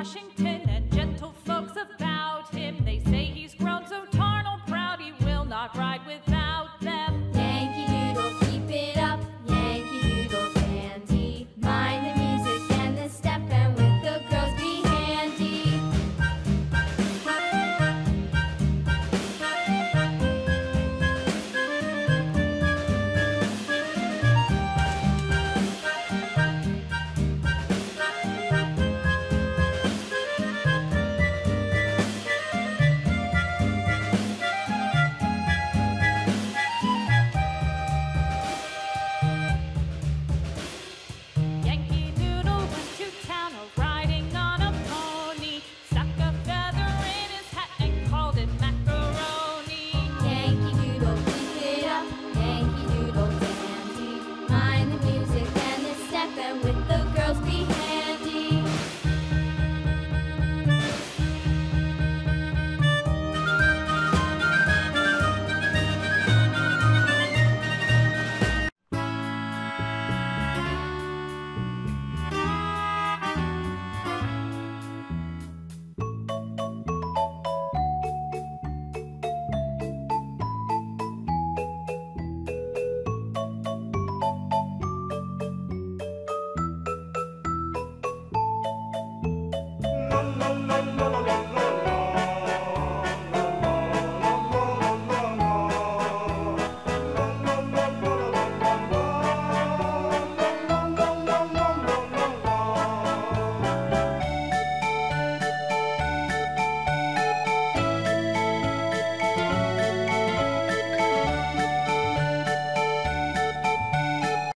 Washington.